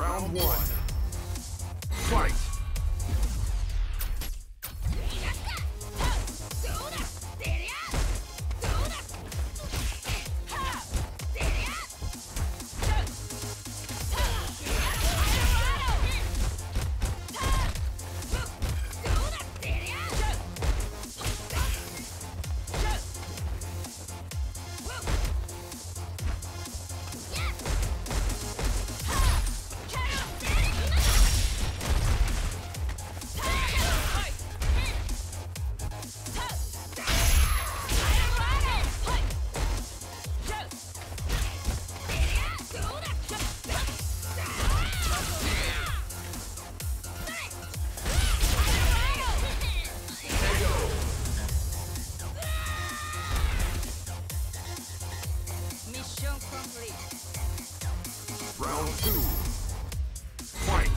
Round one. Fight! Round two. Fight!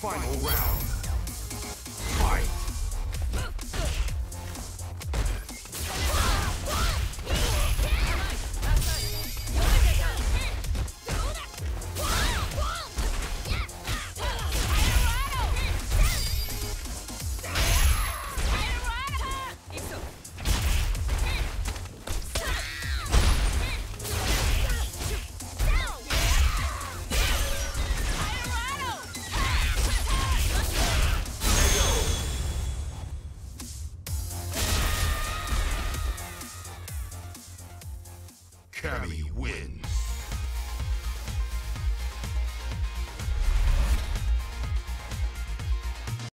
Final round.